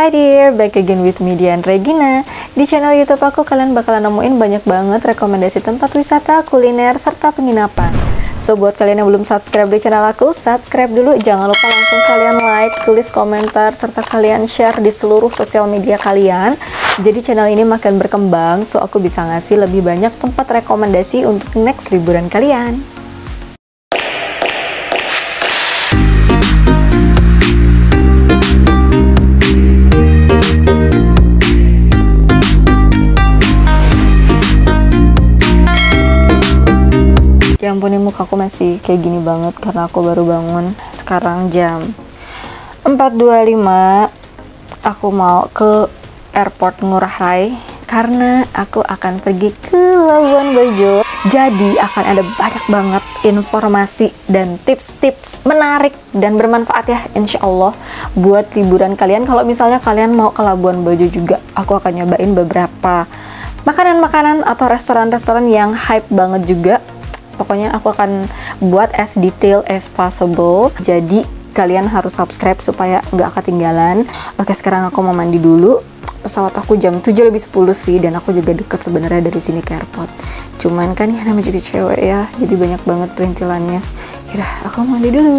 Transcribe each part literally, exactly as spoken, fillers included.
Hi dear, back again with me Dian Regina. Di channel YouTube aku kalian bakalan nemuin banyak banget rekomendasi tempat wisata, kuliner, serta penginapan. So buat kalian yang belum subscribe di channel aku, subscribe dulu. Jangan lupa langsung kalian like, tulis komentar, serta kalian share di seluruh sosial media kalian. Jadi channel ini makin berkembang, so aku bisa ngasih lebih banyak tempat rekomendasi untuk next liburan kalian. Ya ampun, ini muka aku masih kayak gini banget karena aku baru bangun. Sekarang jam empat dua puluh lima. Aku mau ke airport Ngurah Rai karena aku akan pergi ke Labuan Bajo. Jadi akan ada banyak banget informasi dan tips-tips menarik dan bermanfaat ya, insya Allah, buat liburan kalian. Kalau misalnya kalian mau ke Labuan Bajo juga, aku akan nyobain beberapa makanan-makanan atau restoran-restoran yang hype banget juga. Pokoknya aku akan buat as detail as possible. Jadi kalian harus subscribe supaya nggak ketinggalan. Oke, sekarang aku mau mandi dulu. Pesawat aku jam tujuh lebih sepuluh sih, dan aku juga deket sebenarnya dari sini ke airport. Cuman kan ya namanya juga cewek ya, jadi banyak banget perintilannya. Kira aku mandi dulu.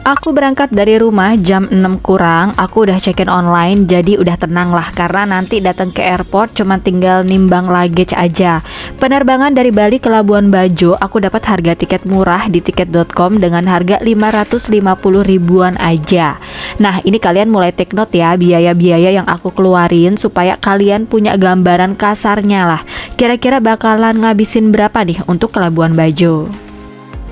Aku berangkat dari rumah jam enam kurang, aku udah check-in online, jadi udah tenang lah karena nanti datang ke airport cuma tinggal nimbang luggage aja. Penerbangan dari Bali ke Labuan Bajo, aku dapat harga tiket murah di tiket dot com dengan harga lima ratus lima puluh ribuan aja. Nah, ini kalian mulai take note ya biaya-biaya yang aku keluarin supaya kalian punya gambaran kasarnya lah. Kira-kira bakalan ngabisin berapa nih untuk ke Labuan Bajo?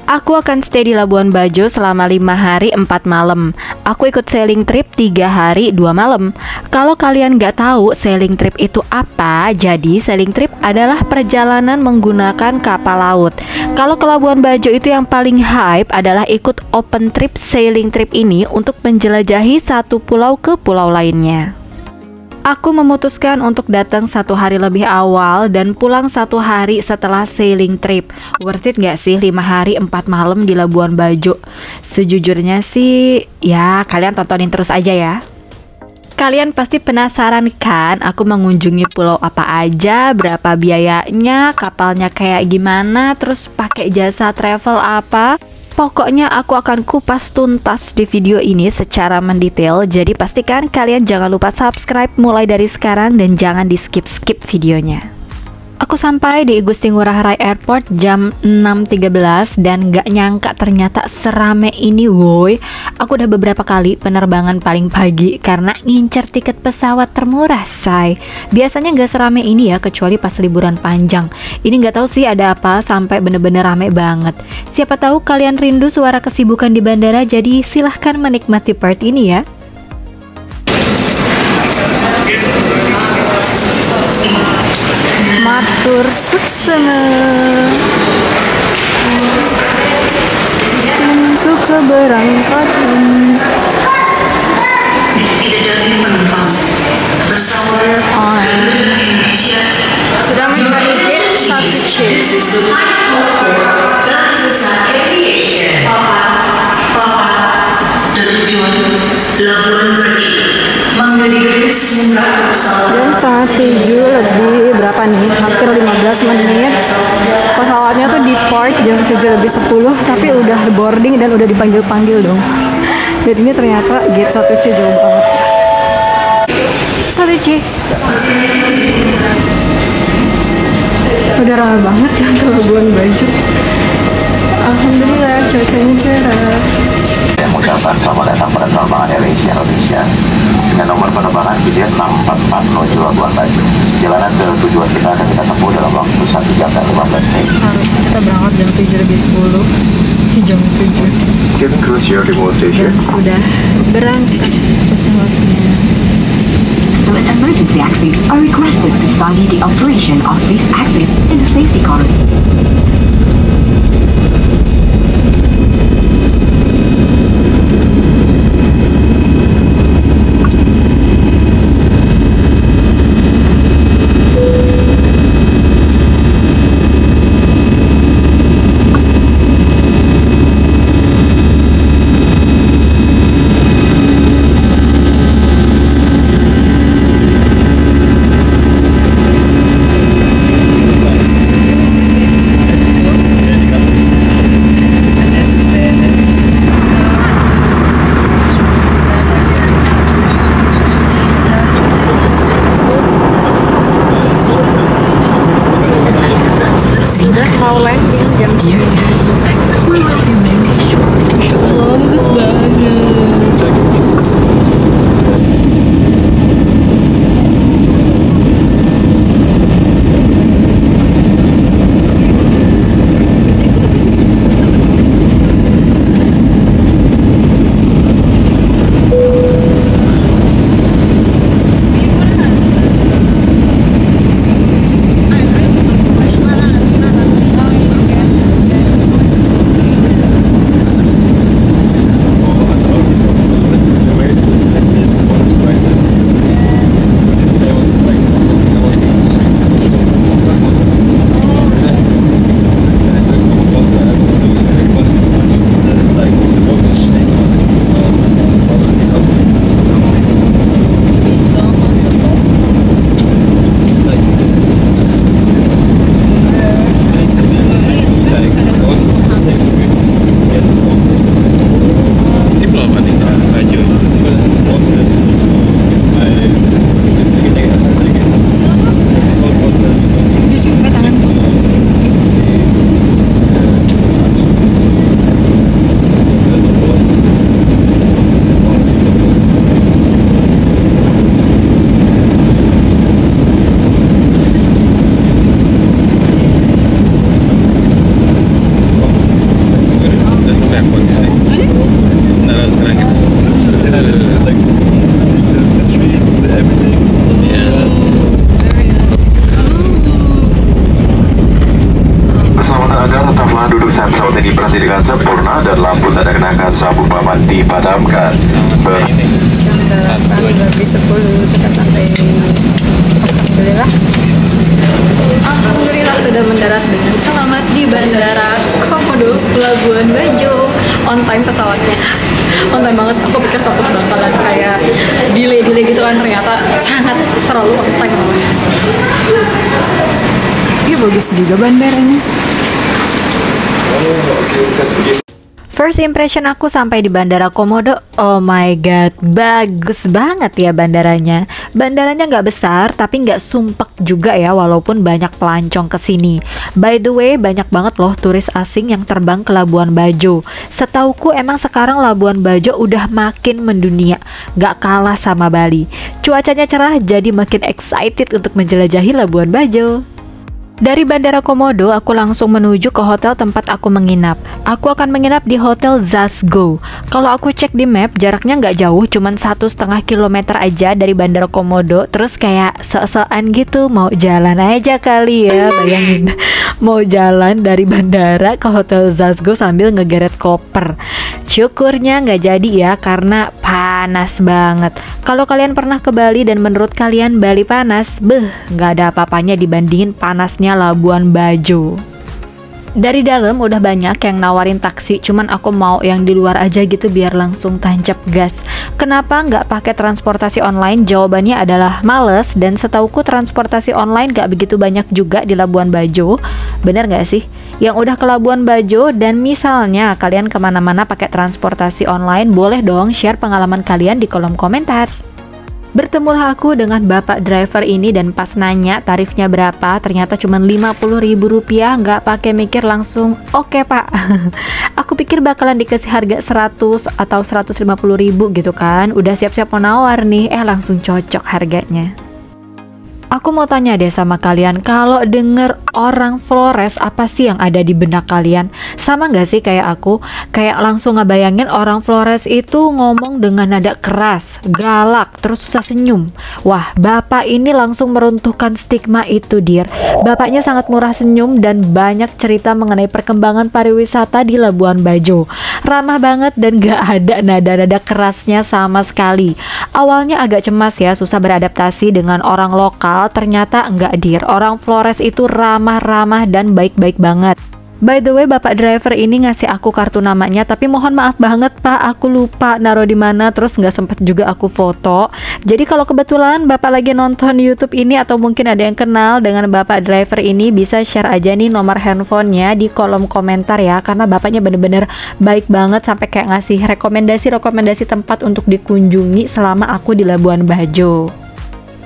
Aku akan stay di Labuan Bajo selama lima hari empat malam. Aku ikut sailing trip tiga hari dua malam. Kalau kalian nggak tahu sailing trip itu apa, jadi sailing trip adalah perjalanan menggunakan kapal laut. Kalau ke Labuan Bajo itu yang paling hype adalah ikut open trip sailing trip ini untuk menjelajahi satu pulau ke pulau lainnya. Aku memutuskan untuk datang satu hari lebih awal dan pulang satu hari setelah sailing trip. Worth it gak sih lima hari empat malam di Labuan Bajo? Sejujurnya sih ya kalian tontonin terus aja ya. Kalian pasti penasaran kan aku mengunjungi pulau apa aja, berapa biayanya, kapalnya kayak gimana, terus pakai jasa travel apa. Pokoknya aku akan kupas tuntas di video ini secara mendetail. Jadi pastikan kalian jangan lupa subscribe mulai dari sekarang dan jangan di skip-skip videonya. Aku sampai di Igusti Ngurah Rai Airport jam enam tiga belas dan gak nyangka ternyata serame ini woi. Aku udah beberapa kali penerbangan paling pagi karena ngincer tiket pesawat termurah say. Biasanya gak serame ini ya, kecuali pas liburan panjang. Ini gak tahu sih ada apa sampai bener-bener rame banget. Siapa tahu kalian rindu suara kesibukan di bandara, jadi silahkan menikmati part ini ya. Matur suksana untuk keberangkatan. Oh. Sudah mencari tiket satu C. TransAsia Aviation. Papa, tujuan Labuan Bajo. Mandiri dan setengah tujuh lebih berapa nih, hampir lima belas menit pesawatnya tuh depart jam tujuh lebih sepuluh, tapi udah boarding dan udah dipanggil-panggil dong. Dan ini ternyata gate satu C jauh banget. Satu C udah ramai banget yang ke Labuan Bajo. Alhamdulillah cuacanya cerah. Mengucapkan selamat datang pada penerbangan Indonesia Indonesia dengan nomor penerbangan tiket enam empat empat menuju Labuan Bajo. Jalanan ke tujuan kita akan kita tempuh dalam waktu satu jam dan lima belas menit. Harusnya kita berangkat jam tujuh lebih sepuluh, di jam tujuh. Dan sudah berangkat pesawatnya. When emergency exits are requested to study the operation of these exits in the safety corridor. Labuan Bajo, on time pesawatnya. On time banget, aku pikir takut bakalan kayak delay-delay gitu kan, ternyata sangat terlalu on time. Iya, bagus juga bandaranya. First impression aku sampai di Bandara Komodo, oh my god, bagus banget ya bandaranya. Bandaranya nggak besar, tapi nggak sumpek juga ya, walaupun banyak pelancong ke sini. By the way, banyak banget loh turis asing yang terbang ke Labuan Bajo. Setauku emang sekarang Labuan Bajo udah makin mendunia, nggak kalah sama Bali. Cuacanya cerah, jadi makin excited untuk menjelajahi Labuan Bajo. Dari Bandara Komodo, aku langsung menuju ke hotel tempat aku menginap. Aku akan menginap di Hotel Zasgo. Kalau aku cek di map, jaraknya nggak jauh, cuman satu setengah kilometer aja dari Bandara Komodo. Terus kayak sok-sokan gitu, mau jalan aja kali ya, bayangin. Mau jalan dari bandara ke Hotel Zasgo sambil ngegeret koper. Syukurnya nggak jadi ya, karena panas banget. Kalau kalian pernah ke Bali dan menurut kalian Bali panas, beh, nggak ada apa-apanya dibandingin panasnya Labuan Bajo. Dari dalam udah banyak yang nawarin taksi, cuman aku mau yang di luar aja gitu biar langsung tancap gas. Kenapa nggak pakai transportasi online? Jawabannya adalah males, dan setauku transportasi online nggak begitu banyak juga di Labuan Bajo. Bener nggak sih? Yang udah ke Labuan Bajo dan misalnya kalian kemana-mana pakai transportasi online, boleh dong share pengalaman kalian di kolom komentar. Bertemulah aku dengan bapak driver ini, dan pas nanya tarifnya berapa, ternyata cuma lima puluh ribu rupiah, nggak pakai mikir langsung, oke pak. Aku pikir bakalan dikasih harga seratus atau seratus lima puluh ribu gitu kan, udah siap-siap mau nawar nih, eh langsung cocok harganya. Aku mau tanya deh sama kalian, kalau denger orang Flores, apa sih yang ada di benak kalian? Sama nggak sih kayak aku? Kayak langsung ngebayangin orang Flores itu ngomong dengan nada keras, galak, terus susah senyum. Wah, bapak ini langsung meruntuhkan stigma itu, Dir. Bapaknya sangat murah senyum dan banyak cerita mengenai perkembangan pariwisata di Labuan Bajo. Ramah banget dan nggak ada nada-nada kerasnya sama sekali. Awalnya agak cemas ya, susah beradaptasi dengan orang lokal. Ternyata enggak, Dir. Orang Flores itu ramah-ramah dan baik-baik banget. By the way, bapak driver ini ngasih aku kartu namanya, tapi mohon maaf banget pak, aku lupa naro di mana, terus nggak sempet juga aku foto. Jadi kalau kebetulan bapak lagi nonton YouTube ini atau mungkin ada yang kenal dengan bapak driver ini, bisa share aja nih nomor handphonenya di kolom komentar ya, karena bapaknya bener-bener baik banget sampai kayak ngasih rekomendasi-rekomendasi tempat untuk dikunjungi selama aku di Labuan Bajo.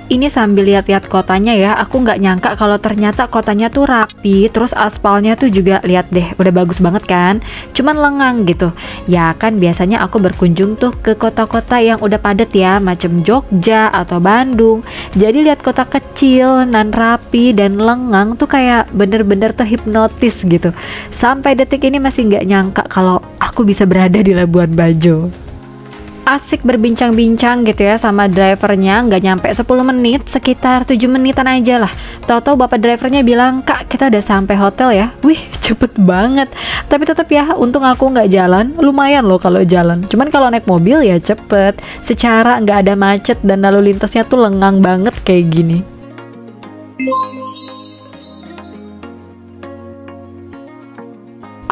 Ini sambil lihat-lihat kotanya ya, aku nggak nyangka kalau ternyata kotanya tuh rapi, terus aspalnya tuh juga, lihat deh, udah bagus banget kan? Cuman lengang gitu. Ya kan biasanya aku berkunjung tuh ke kota-kota yang udah padat ya, macam Jogja atau Bandung. Jadi lihat kota kecil, nan rapi dan lengang tuh kayak bener-bener terhipnotis gitu. Sampai detik ini masih nggak nyangka kalau aku bisa berada di Labuan Bajo. Asik berbincang-bincang gitu ya sama drivernya, nggak nyampe sepuluh menit, sekitar tujuh menitan aja lah. Tahu-tahu bapak drivernya bilang, "Kak, kita udah sampai hotel ya." Wih, cepet banget. Tapi tetap ya, untung aku nggak jalan. Lumayan loh kalau jalan. Cuman kalau naik mobil ya cepet. Secara nggak ada macet dan lalu lintasnya tuh lengang banget kayak gini.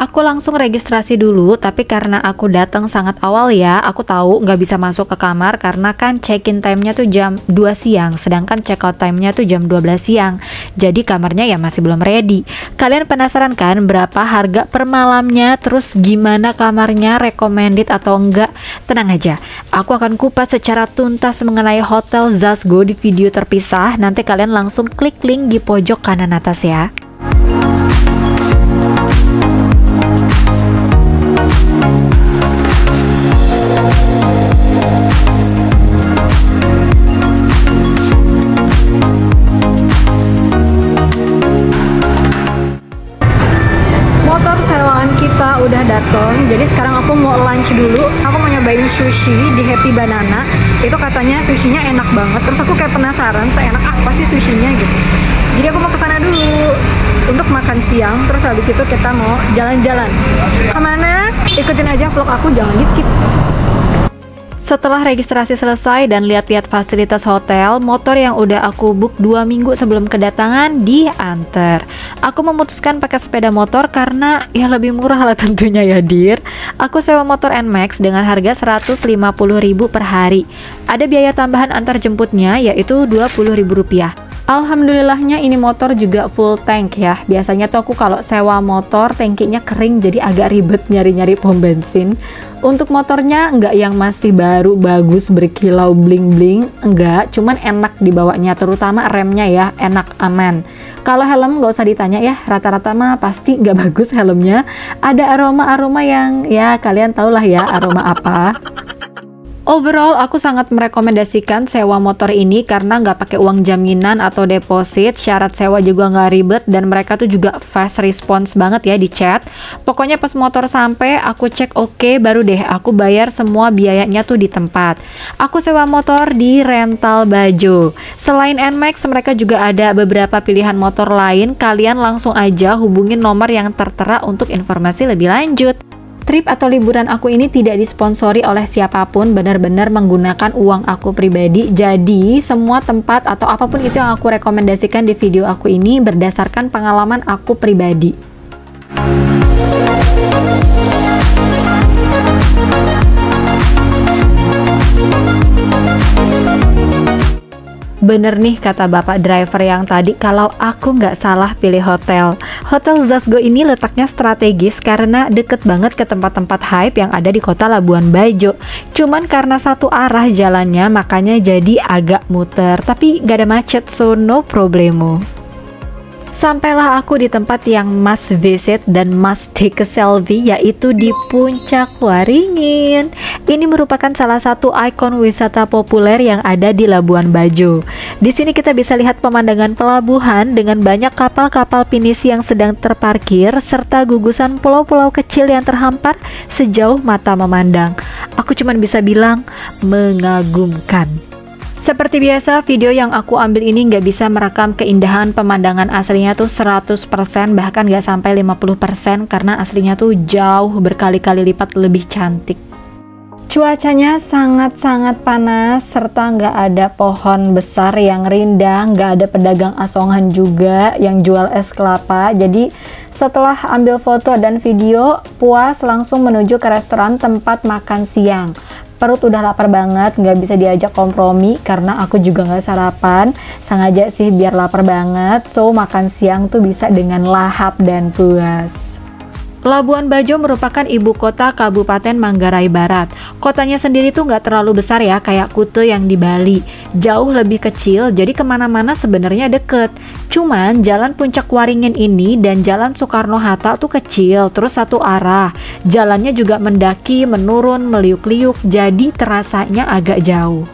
Aku langsung registrasi dulu, tapi karena aku datang sangat awal ya, aku tahu nggak bisa masuk ke kamar karena kan check-in time-nya tuh jam dua siang, sedangkan check-out time-nya tuh jam dua belas siang. Jadi kamarnya ya masih belum ready. Kalian penasaran kan berapa harga per malamnya, terus gimana kamarnya, recommended atau enggak? Tenang aja, aku akan kupas secara tuntas mengenai Hotel Zasgo di video terpisah, nanti kalian langsung klik link di pojok kanan atas ya. Jadi sekarang aku mau lunch dulu. Aku mau nyobain sushi di Happy Banana. Itu katanya sushinya enak banget. Terus aku kayak penasaran, seenak apa sih sushinya gitu. Jadi aku mau kesana dulu untuk makan siang. Terus habis itu kita mau jalan-jalan. Kemana? Ikutin aja vlog aku, jangan di skip. Setelah registrasi selesai dan lihat-lihat fasilitas hotel, motor yang udah aku book dua minggu sebelum kedatangan diantar. Aku memutuskan pakai sepeda motor karena ya lebih murah lah tentunya ya dir. Aku sewa motor N Max dengan harga seratus lima puluh ribu rupiah per hari. Ada biaya tambahan antar jemputnya yaitu dua puluh ribu rupiah. Alhamdulillahnya ini motor juga full tank ya. Biasanya tuh aku kalau sewa motor tankinya kering jadi agak ribet nyari-nyari pom bensin. Untuk motornya nggak yang masih baru bagus berkilau bling-bling, enggak, cuman enak dibawanya, terutama remnya ya, enak aman. Kalau helm nggak usah ditanya ya, rata-rata mah pasti nggak bagus helmnya. Ada aroma-aroma yang ya kalian tahulah ya aroma apa. Overall, aku sangat merekomendasikan sewa motor ini karena nggak pakai uang jaminan atau deposit, syarat sewa juga nggak ribet, dan mereka tuh juga fast response banget ya di chat. Pokoknya pas motor sampai, aku cek oke, baru deh aku bayar semua biayanya tuh di tempat. Aku sewa motor di rental Bajo. Selain N Max, mereka juga ada beberapa pilihan motor lain. Kalian langsung aja hubungin nomor yang tertera untuk informasi lebih lanjut. Trip atau liburan aku ini tidak disponsori oleh siapapun, benar-benar menggunakan uang aku pribadi. Jadi, semua tempat atau apapun itu yang aku rekomendasikan di video aku ini berdasarkan pengalaman aku pribadi. Bener nih kata bapak driver yang tadi, kalau aku nggak salah pilih hotel. Hotel Zasgo ini letaknya strategis karena deket banget ke tempat-tempat hype yang ada di kota Labuan Bajo. Cuman karena satu arah jalannya makanya jadi agak muter, tapi nggak ada macet, so no problemo. Sampailah aku di tempat yang must visit dan must take a selfie, yaitu di Puncak Waringin. Ini merupakan salah satu ikon wisata populer yang ada di Labuan Bajo. Di sini kita bisa lihat pemandangan pelabuhan dengan banyak kapal-kapal pinisi yang sedang terparkir, serta gugusan pulau-pulau kecil yang terhampar sejauh mata memandang. Aku cuma bisa bilang mengagumkan. Seperti biasa, video yang aku ambil ini nggak bisa merekam keindahan pemandangan aslinya tuh seratus persen, bahkan nggak sampai lima puluh persen, karena aslinya tuh jauh berkali-kali lipat lebih cantik. Cuacanya sangat-sangat panas, serta nggak ada pohon besar yang rindang, nggak ada pedagang asongan juga yang jual es kelapa. Jadi setelah ambil foto dan video, puas langsung menuju ke restoran tempat makan siang. Perut udah lapar banget, nggak bisa diajak kompromi karena aku juga nggak sarapan. Sengaja sih biar lapar banget, so makan siang tuh bisa dengan lahap dan puas. Labuan Bajo merupakan ibu kota Kabupaten Manggarai Barat. Kotanya sendiri tuh nggak terlalu besar ya, kayak Kute yang di Bali. Jauh lebih kecil, jadi kemana-mana sebenarnya deket. Cuman jalan Puncak Waringin ini dan jalan Soekarno-Hatta tuh kecil, terus satu arah. Jalannya juga mendaki, menurun, meliuk-liuk, jadi terasanya agak jauh.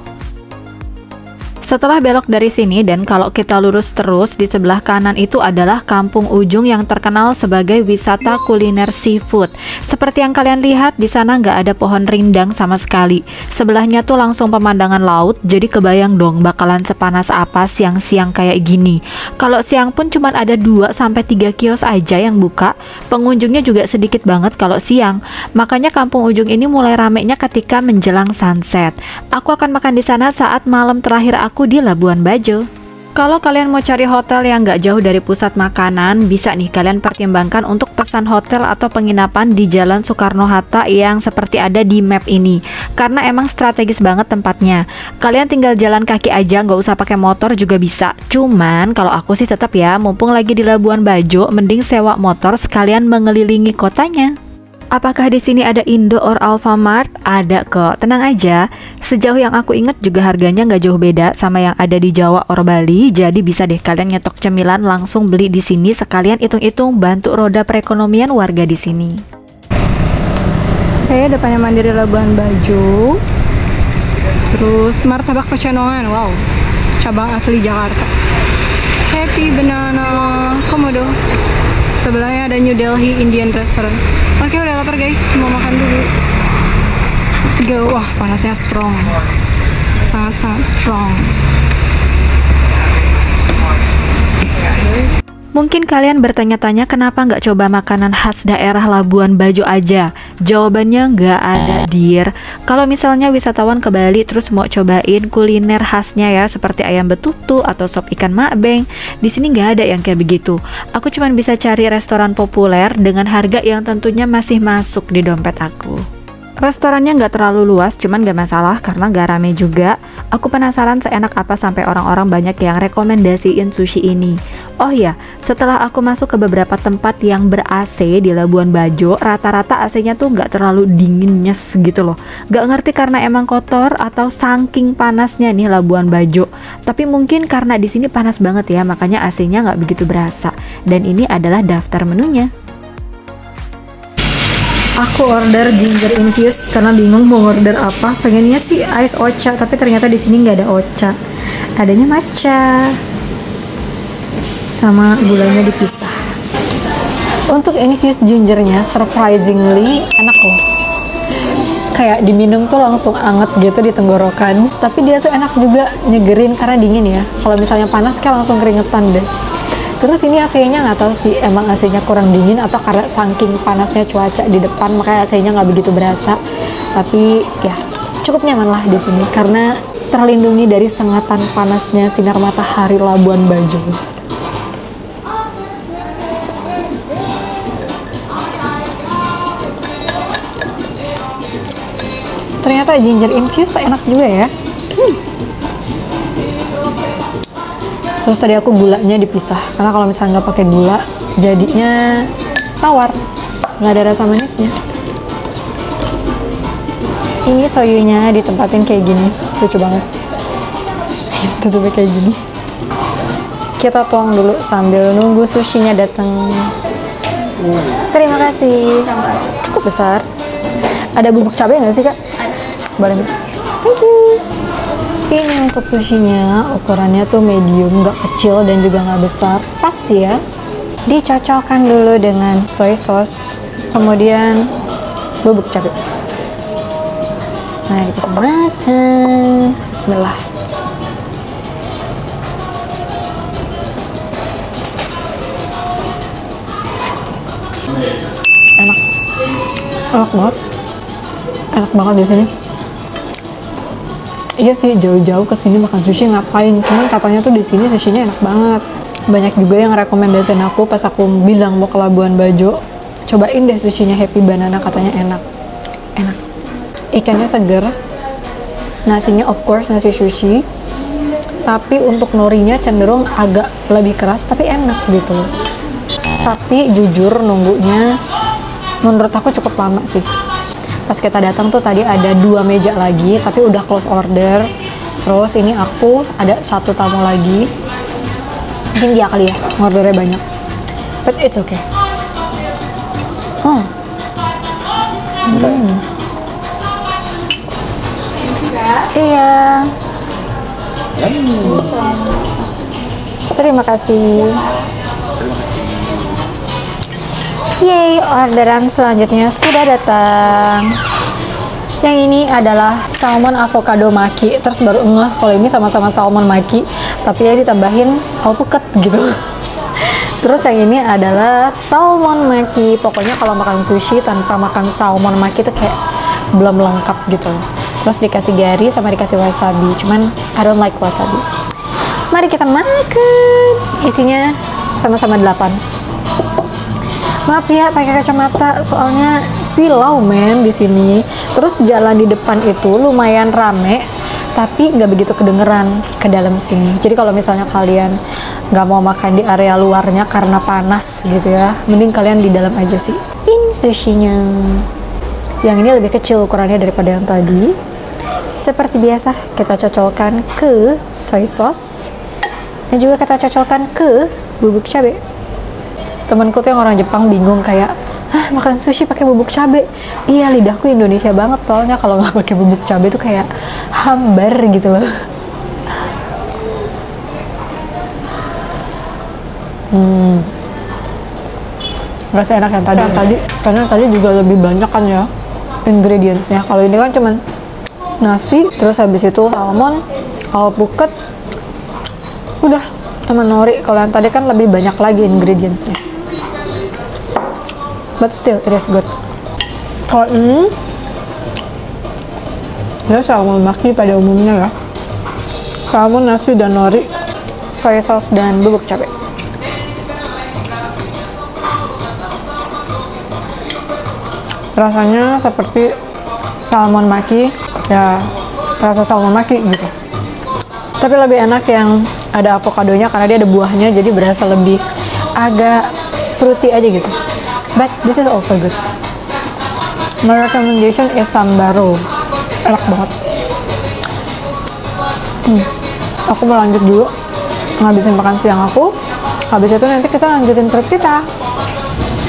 Setelah belok dari sini dan kalau kita lurus terus, di sebelah kanan itu adalah Kampung Ujung yang terkenal sebagai wisata kuliner seafood. Seperti yang kalian lihat, di sana nggak ada pohon rindang sama sekali. Sebelahnya tuh langsung pemandangan laut, jadi kebayang dong bakalan sepanas apa siang-siang kayak gini. Kalau siang pun cuma ada dua sampai tiga kios aja yang buka, pengunjungnya juga sedikit banget kalau siang. Makanya Kampung Ujung ini mulai ramenya ketika menjelang sunset. Aku akan makan di sana saat malam terakhir aku di Labuan Bajo. Kalau kalian mau cari hotel yang nggak jauh dari pusat makanan, bisa nih kalian pertimbangkan untuk pesan hotel atau penginapan di Jalan Soekarno-Hatta yang seperti ada di map ini, karena emang strategis banget tempatnya. Kalian tinggal jalan kaki aja, nggak usah pakai motor juga bisa. Cuman kalau aku sih tetap ya, mumpung lagi di Labuan Bajo, mending sewa motor sekalian mengelilingi kotanya. Apakah di sini ada Indo or Alfamart? Ada kok, tenang aja. Sejauh yang aku ingat juga harganya nggak jauh beda sama yang ada di Jawa or Bali. Jadi bisa deh kalian nyetok cemilan langsung beli di sini, sekalian hitung-hitung bantu roda perekonomian warga di sini. Oke, depannya Mandiri Labuan Bajo. Terus Martabak Pecenongan, wow, cabang asli Jakarta. Happy Banana Komodo. Sebelahnya ada New Delhi Indian Restaurant. Oke, udah lapar guys, mau makan dulu. Let's go. Wah, panasnya strong, sangat-sangat strong. Mungkin kalian bertanya-tanya kenapa nggak coba makanan khas daerah Labuan Bajo aja? Jawabannya nggak ada, dear. Kalau misalnya wisatawan ke Bali terus mau cobain kuliner khasnya ya, seperti ayam betutu atau sop ikan makbeng, di sini nggak ada yang kayak begitu. Aku cuma bisa cari restoran populer dengan harga yang tentunya masih masuk di dompet aku. Restorannya nggak terlalu luas, cuman nggak masalah karena nggak rame juga. Aku penasaran seenak apa sampai orang-orang banyak yang rekomendasiin sushi ini. Oh ya, setelah aku masuk ke beberapa tempat yang ber-A C di Labuan Bajo, rata-rata A C-nya tuh nggak terlalu dingin nyes gitu loh. Nggak ngerti karena emang kotor atau saking panasnya nih Labuan Bajo. Tapi mungkin karena di sini panas banget ya, makanya A C-nya nggak begitu berasa. Dan ini adalah daftar menunya. Aku order ginger infused karena bingung mau order apa. Pengennya sih ice ocha, tapi ternyata di sini nggak ada ocha. Adanya matcha. Sama gulanya dipisah. Untuk infused gingernya surprisingly enak loh. Kayak diminum tuh langsung anget gitu di tenggorokan. Tapi dia tuh enak juga, nyegerin karena dingin ya. Kalau misalnya panas kayak langsung keringetan deh. Terus ini A C-nya nggak tahu sih, emang A C-nya kurang dingin atau karena saking panasnya cuaca di depan makanya A C-nya nggak begitu berasa. Tapi ya cukup nyaman lah di sini karena terlindungi dari sengatan panasnya sinar matahari Labuan Bajo. Ternyata ginger infuse enak juga ya. Hmm. Terus tadi aku gulanya dipisah, karena kalau misalnya nggak pakai gula, jadinya tawar, nggak ada rasa manisnya. Ini soyunya ditempatin kayak gini, lucu banget. Tutupnya kayak gini. Kita tuang dulu sambil nunggu sushinya datang. Terima kasih. Cukup besar. Ada bubuk cabai nggak sih kak? Boleh. Thank you. Ini untuk sushinya, ukurannya tuh medium, nggak kecil dan juga nggak besar, pas ya. Dicocokkan dulu dengan soy sauce, kemudian bubuk cabai. Nah, kita makan. Bismillah. Enak, enak banget, enak banget biasanya. Iya sih, jauh-jauh ke sini makan sushi ngapain? Cuman katanya tuh di sini sushinya enak banget. Banyak juga yang rekomendasiin aku pas aku bilang mau ke Labuan Bajo, cobain deh sushinya Happy Banana, katanya enak. Enak. Ikannya seger. Nasinya of course nasi sushi. Tapi untuk norinya cenderung agak lebih keras tapi enak gitu. Tapi jujur nunggunya menurut aku cukup lama sih. Pas kita datang tuh tadi ada dua meja lagi, tapi udah close order. Terus ini aku ada satu tamu lagi. Mungkin dia kali ya, ordernya banyak. But it's okay. Hmm. Hmm. Iya. Terima kasih. Yeay, orderan selanjutnya sudah datang. Yang ini adalah salmon avocado maki. Terus baru ngeh kalau ini sama-sama salmon maki, tapi ya ditambahin alpukat gitu. Terus yang ini adalah salmon maki. Pokoknya kalau makan sushi tanpa makan salmon maki itu kayak belum lengkap gitu. Terus dikasih gari sama dikasih wasabi. Cuman I don't like wasabi. Mari kita makan. Isinya sama-sama delapan. Maaf ya pakai kacamata soalnya silau men di sini. Terus jalan di depan itu lumayan rame tapi nggak begitu kedengeran ke dalam sini. Jadi kalau misalnya kalian nggak mau makan di area luarnya karena panas gitu ya, mending kalian di dalam aja sih. Ini sushinya. Yang ini lebih kecil ukurannya daripada yang tadi. Seperti biasa kita cocolkan ke soy sauce dan juga kita cocolkan ke bubuk cabai. Temanku tuh yang orang Jepang bingung kayak, hah makan sushi pakai bubuk cabe? Iya, lidahku Indonesia banget soalnya kalau nggak pakai bubuk cabe tuh kayak hambar gitu loh. Hmm, nggak seenak yang tadi. Yang tadi, karena tadi juga lebih banyak kan ya ingredientsnya. Kalau ini kan cuman nasi, terus habis itu salmon, alpukat, udah. sama nori. Kalau yang tadi kan lebih banyak lagi ingredientsnya, but still it is good. Kalau ini ya salmon maki pada umumnya ya, salmon, nasi, dan nori, soy sauce, dan bubuk cabai. Rasanya seperti salmon maki ya, rasa salmon maki gitu, tapi lebih enak yang ada avokadonya karena dia ada buahnya, jadi berasa lebih agak fruity aja gitu. But this is also good. My recommendation is sambaro, enak banget. hmm. Aku mau lanjut dulu ngabisin makan siang aku, habis itu nanti kita lanjutin trip kita.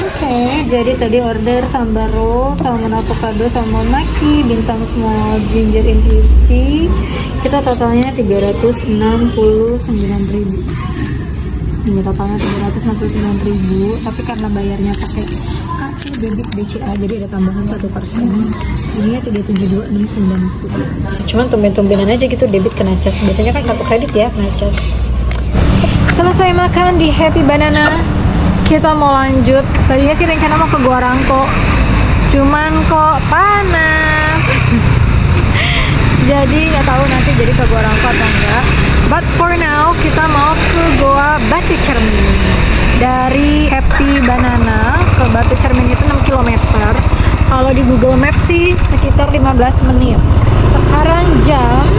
Oke, okay, jadi tadi order sambaro, salmon avocado, salmon maki, bintang small ginger infused tea. Kita totalnya tiga ratus enam puluh sembilan ribu. Ini totalnya tiga ratus enam puluh sembilan ribu, tapi karena bayarnya pakai kartu debit B C A, jadi ada tambahan satu persen. Ini tiga tujuh dua enam sembilan nol. Cuman tumben-tumbenan aja gitu debit kena cas. Biasanya kan kartu kredit ya kena cas. Selesai makan di Happy Banana, kita mau lanjut. Tadinya sih rencana mau ke Goa Rangko, cuman kok panas. Jadi nggak tahu nanti jadi ke Goa Rangko atau enggak. But for now kita mau ke Goa Batu Cermin. Dari Happy Banana ke Batu Cermin itu enam kilometer. Kalau di Google Maps sih sekitar lima belas menit. Sekarang jam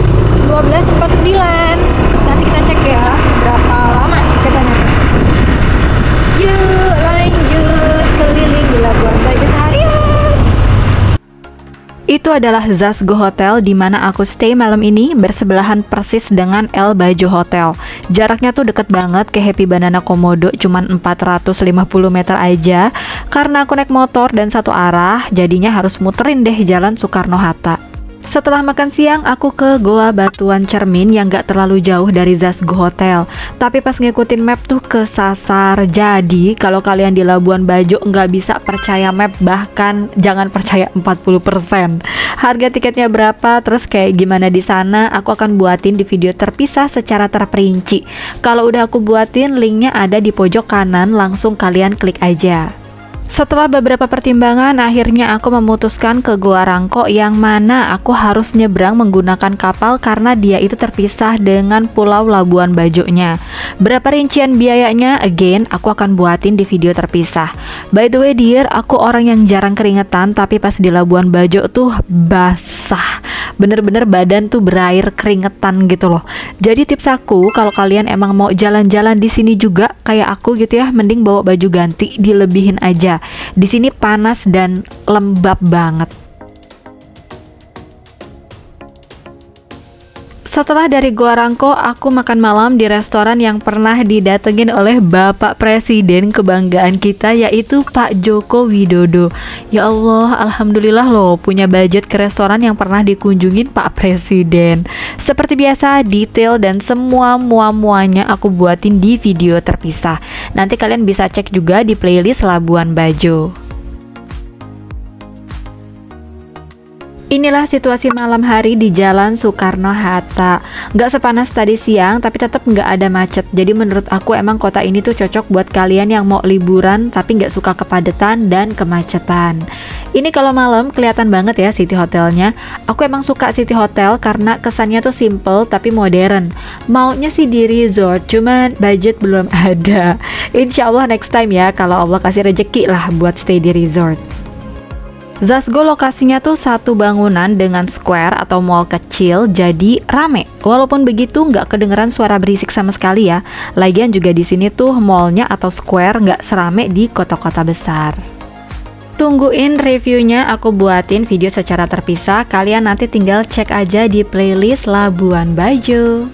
dua belas empat puluh sembilan. Nanti kita cek ya berapa lama kita nyampe. Yuk, lanjut keliling di Labuan Bajo seharian. Itu adalah Zasgo Hotel di mana aku stay malam ini, bersebelahan persis dengan El Bajo Hotel. Jaraknya tuh deket banget ke Happy Banana Komodo, cuman empat ratus lima puluh meter aja. Karena aku naik motor dan satu arah, jadinya harus muterin deh jalan Soekarno-Hatta. Setelah makan siang, aku ke Goa Batuan Cermin yang gak terlalu jauh dari Zasgo Hotel. Tapi pas ngikutin map tuh kesasar. Jadi kalau kalian di Labuan Bajo nggak bisa percaya map, bahkan jangan percaya empat puluh persen. Harga tiketnya berapa, terus kayak gimana di sana, aku akan buatin di video terpisah secara terperinci. Kalau udah aku buatin, linknya ada di pojok kanan, langsung kalian klik aja. Setelah beberapa pertimbangan, akhirnya aku memutuskan ke Goa Rangko yang mana aku harus nyebrang menggunakan kapal karena dia itu terpisah dengan Pulau Labuan Bajonya. Berapa rincian biayanya? Again, aku akan buatin di video terpisah. By the way dear, aku orang yang jarang keringetan, tapi pas di Labuan Bajo tuh basah. Bener-bener badan tuh berair keringetan gitu loh. Jadi tips aku, kalau kalian emang mau jalan-jalan di sini juga kayak aku gitu ya, mending bawa baju ganti, dilebihin aja. Di sini panas dan lembab banget. Setelah dari Goa Rangko, aku makan malam di restoran yang pernah didatengin oleh Bapak Presiden kebanggaan kita, yaitu Pak Joko Widodo. Ya Allah, alhamdulillah loh punya budget ke restoran yang pernah dikunjungin Pak Presiden. Seperti biasa, detail dan semua mua-muanya aku buatin di video terpisah. Nanti kalian bisa cek juga di playlist Labuan Bajo. Inilah situasi malam hari di Jalan Soekarno-Hatta. Nggak sepanas tadi siang, tapi tetap nggak ada macet. Jadi menurut aku emang kota ini tuh cocok buat kalian yang mau liburan tapi nggak suka kepadatan dan kemacetan. Ini kalau malam kelihatan banget ya city hotelnya. Aku emang suka city hotel karena kesannya tuh simple tapi modern. Maunya sih di resort, cuman budget belum ada. Insya Allah next time ya, kalau Allah kasih rejeki lah buat stay di resort. Zasgo lokasinya tuh satu bangunan dengan square atau mall kecil, jadi rame. Walaupun begitu nggak kedengeran suara berisik sama sekali ya. Lagian juga di sini tuh mallnya atau square nggak serame di kota-kota besar. Tungguin reviewnya, aku buatin video secara terpisah. Kalian nanti tinggal cek aja di playlist Labuan Bajo.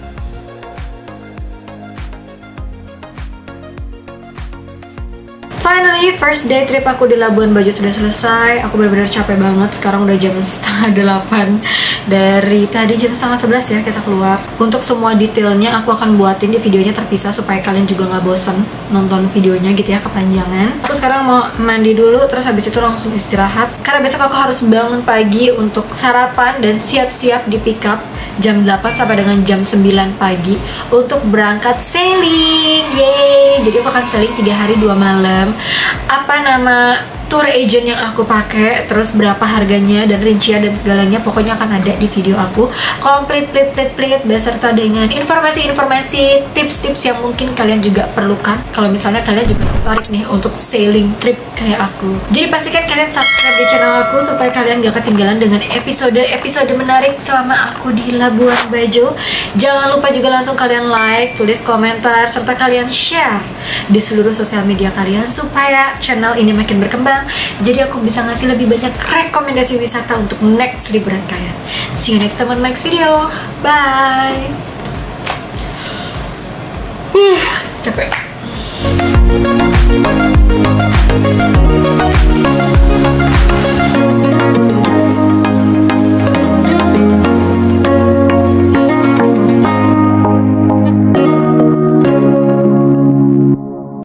Finally, first day trip aku di Labuan Bajo sudah selesai. Aku benar-benar capek banget. Sekarang udah jam setengah delapan. Dari tadi jam setengah sebelas ya kita keluar. Untuk semua detailnya aku akan buatin di videonya terpisah supaya kalian juga nggak bosen. nonton videonya gitu ya, kepanjangan. Aku sekarang mau mandi dulu, terus habis itu langsung istirahat. Karena besok aku harus bangun pagi untuk sarapan dan siap-siap di pick up jam delapan sampai dengan jam sembilan pagi untuk berangkat sailing. Yeay! Jadi aku akan sailing tiga hari dua malam. Apa nama tour agent yang aku pakai, terus berapa harganya dan rincian dan segalanya pokoknya akan ada di video aku komplit plit plit plit beserta dengan informasi-informasi, tips-tips yang mungkin kalian juga perlukan kalau misalnya kalian juga tertarik nih untuk sailing trip kayak aku. Jadi pastikan kalian subscribe di channel aku supaya kalian gak ketinggalan dengan episode-episode menarik selama aku di Labuan Bajo. Jangan lupa juga langsung kalian like, tulis komentar, serta kalian share di seluruh sosial media kalian supaya channel ini makin berkembang. Jadi aku bisa ngasih lebih banyak rekomendasi wisata untuk next liburan kalian. See you next time on my next video. Bye. Uh, capek.